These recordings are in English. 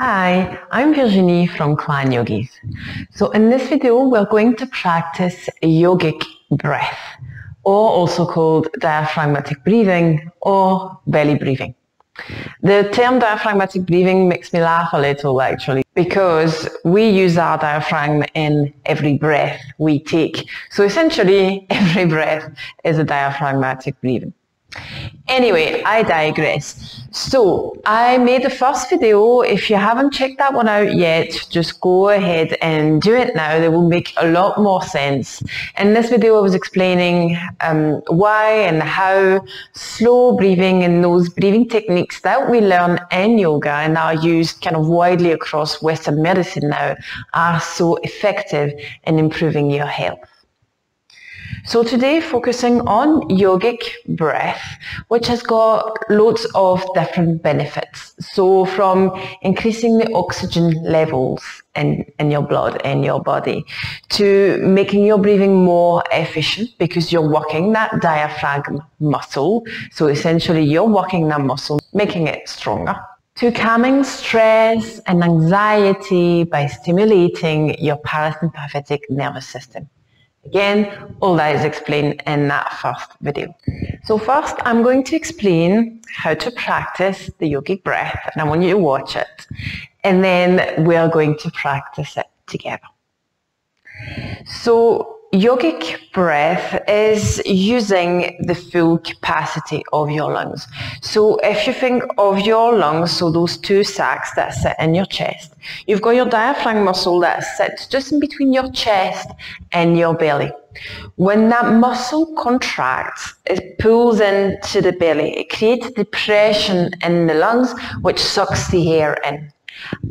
Hi, I'm Virginie from Clan Yogis. So in this video, we're going to practice yogic breath, or also called diaphragmatic breathing or belly breathing. The term diaphragmatic breathing makes me laugh a little actually, because we use our diaphragm in every breath we take. So essentially, every breath is a diaphragmatic breathing. Anyway, I digress. So I made the first video. If you haven't checked that one out yet, just go ahead and do it now. They will make a lot more sense. In this video I was explaining why and how slow breathing and those breathing techniques that we learn in yoga and are used kind of widely across Western medicine now are so effective in improving your health. So today, focusing on yogic breath, which has got loads of different benefits. So from increasing the oxygen levels in your blood and your body, to making your breathing more efficient because you're working that diaphragm muscle. So essentially you're working that muscle, making it stronger. To calming stress and anxiety by stimulating your parasympathetic nervous system. Again, all that is explained in that first video. So first, I'm going to explain how to practice the yogic breath, and I want you to watch it. And then we are going to practice it together. So yogic breath is using the full capacity of your lungs. So if you think of your lungs, so those two sacs that sit in your chest, you've got your diaphragm muscle that sits just in between your chest and your belly. When that muscle contracts, it pulls into the belly. It creates depression in the lungs, which sucks the air in.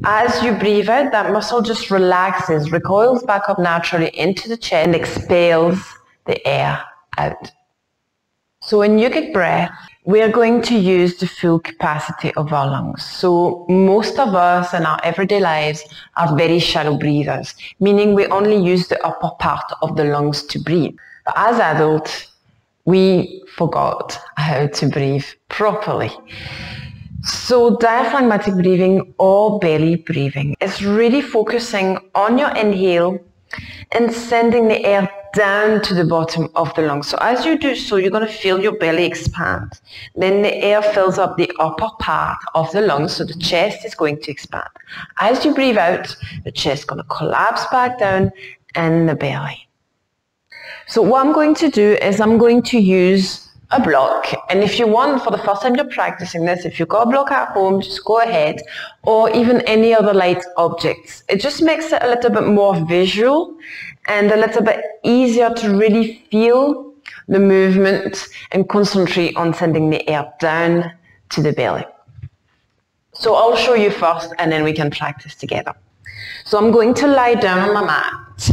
As you breathe out, that muscle just relaxes, recoils back up naturally into the chest and expels the air out. So in yogic breath, we are going to use the full capacity of our lungs. So most of us in our everyday lives are very shallow breathers, meaning we only use the upper part of the lungs to breathe. But as adults, we forgot how to breathe properly. So diaphragmatic breathing or belly breathing is really focusing on your inhale and sending the air down to the bottom of the lungs. So as you do so, you're going to feel your belly expand. Then the air fills up the upper part of the lungs, so the chest is going to expand. As you breathe out, the chest is going to collapse back down and the belly. So what I'm going to do is I'm going to use a block, and if you want, for the first time you're practicing this, if you've got a block at home, just go ahead, or even any other light objects. It just makes it a little bit more visual and a little bit easier to really feel the movement and concentrate on sending the air down to the belly. So I'll show you first and then we can practice together. So I'm going to lie down on my mat,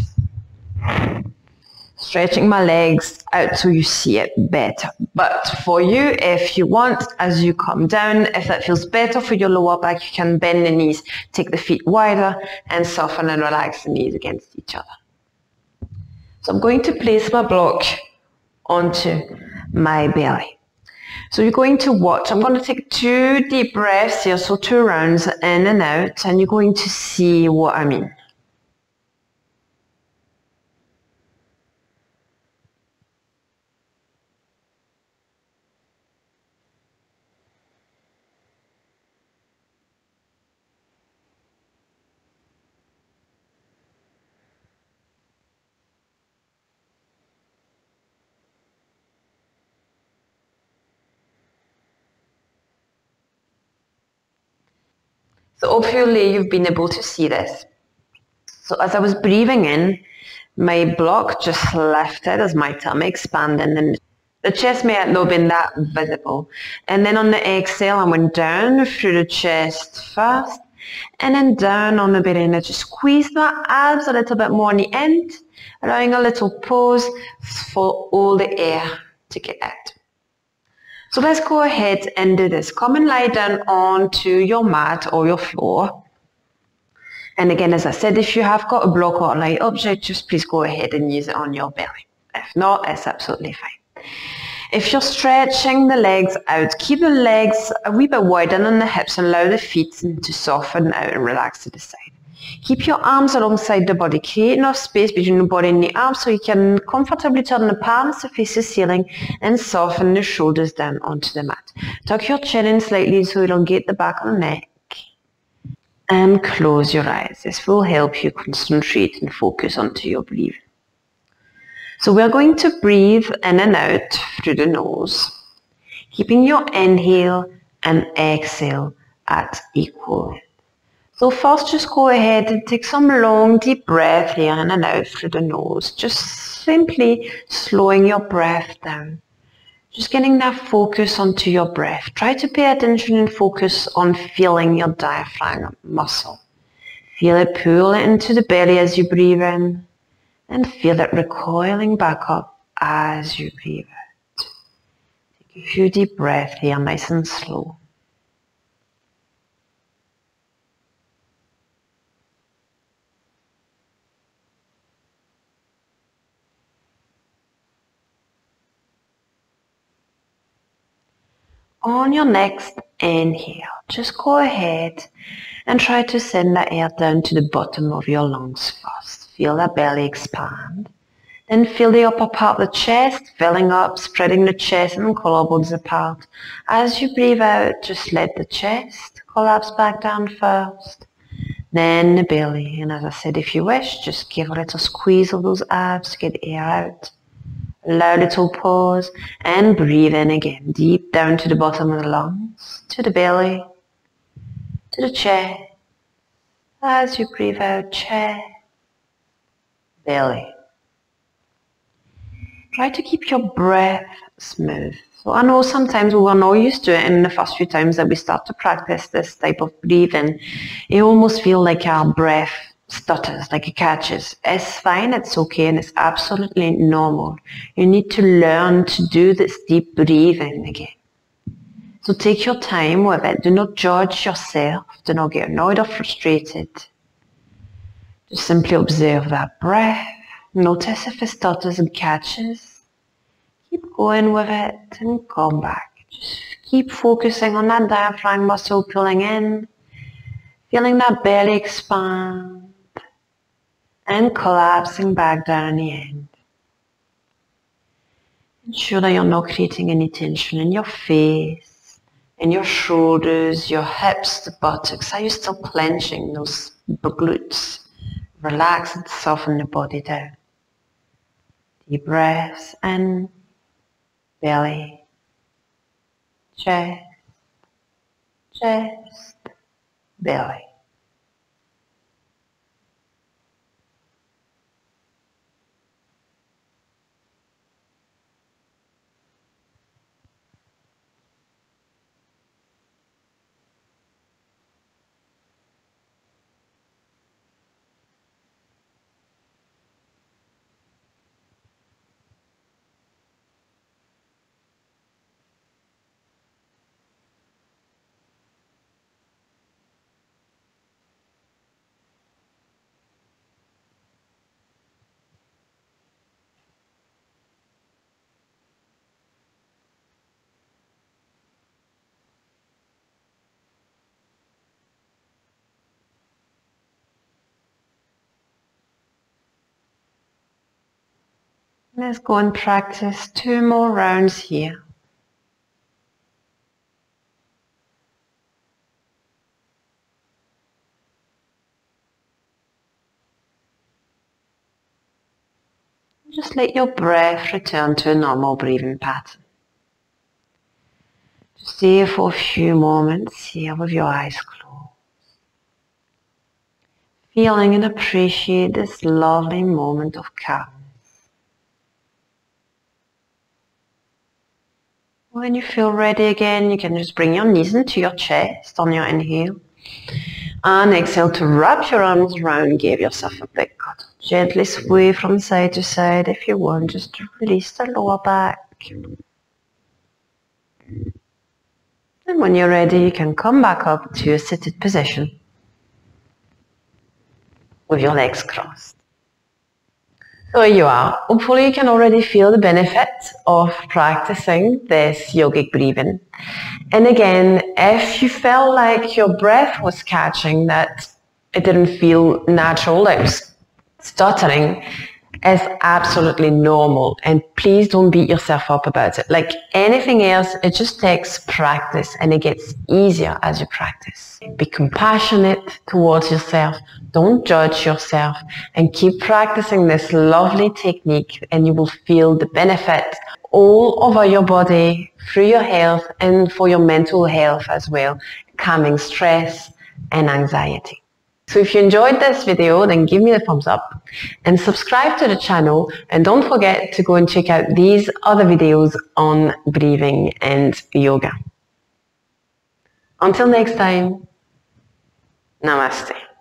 stretching my legs out so you see it better. But for you, if you want, as you come down, if that feels better for your lower back, you can bend the knees, take the feet wider, and soften and relax the knees against each other. So I'm going to place my block onto my belly. So you're going to watch. I'm going to take two deep breaths here, so two rounds in and out, and you're going to see what I mean. So hopefully you've been able to see this. So as I was breathing in, my block just lifted as my tummy expanded and the chest may have not been that visible. And then on the exhale, I went down through the chest first and then down on the belly, and I just squeezed my abs a little bit more on the end, allowing a little pause for all the air to get out. So let's go ahead and do this. Come and lie down onto your mat or your floor. And again, as I said, if you have got a block or a light object, just please go ahead and use it on your belly. If not, it's absolutely fine. If you're stretching the legs out, keep the legs a wee bit wider than the hips and allow the feet to soften out and relax to the side. Keep your arms alongside the body, create enough space between the body and the arms so you can comfortably turn the palms to face the ceiling and soften the shoulders down onto the mat. Tuck your chin in slightly so elongate the back and neck. And close your eyes. This will help you concentrate and focus onto your breathing. So we're going to breathe in and out through the nose, keeping your inhale and exhale at equal length. So first, just go ahead and take some long deep breath here in and out through the nose, just simply slowing your breath down. Just getting that focus onto your breath. Try to pay attention and focus on feeling your diaphragm muscle. Feel it pull into the belly as you breathe in, and feel it recoiling back up as you breathe out. Take a few deep breaths here, nice and slow. On your next inhale, just go ahead and try to send the air down to the bottom of your lungs first. Feel that belly expand. Then feel the upper part of the chest filling up, spreading the chest and collarbones apart. As you breathe out, just let the chest collapse back down first, then the belly. And as I said, if you wish, just give a little squeeze of those abs to get air out. Allow a little pause and breathe in again, deep down to the bottom of the lungs, to the belly, to the chest. As you breathe out, chest, belly. Try to keep your breath smooth. So I know sometimes we were not used to it, and the first few times that we start to practice this type of breathing, it almost feels like our breath stutters, like it catches. It's fine, it's okay, and it's absolutely normal. You need to learn to do this deep breathing again. So take your time with it. Do not judge yourself. Do not get annoyed or frustrated. Just simply observe that breath. Notice if it stutters and catches. Keep going with it and come back. Just keep focusing on that diaphragm muscle pulling in, feeling that belly expand, and collapsing back down in the end. Ensure that you're not creating any tension in your face, in your shoulders, your hips, the buttocks. Are you still clenching those glutes? Relax and soften the body down. Deep breaths in, belly, chest, chest, belly. Let's go and practice 2 more rounds here. Just let your breath return to a normal breathing pattern. Just stay for a few moments here with your eyes closed. Feeling and appreciate this lovely moment of calm. When you feel ready again, you can just bring your knees into your chest on your inhale. And exhale to wrap your arms around, give yourself a big cuddle. Gently sway from side to side if you want, just to release the lower back. And when you're ready, you can come back up to a seated position with your legs crossed. So you are. Hopefully you can already feel the benefit of practicing this yogic breathing. And again, if you felt like your breath was catching, that it didn't feel natural, like stuttering, is absolutely normal. And please don't beat yourself up about it. Like anything else, it just takes practice and it gets easier as you practice. Be compassionate towards yourself. Don't judge yourself and keep practicing this lovely technique, and you will feel the benefit all over your body, through your health and for your mental health as well, calming stress and anxiety. So if you enjoyed this video, then give me the thumbs up and subscribe to the channel, and don't forget to go and check out these other videos on breathing and yoga. Until next time, namaste.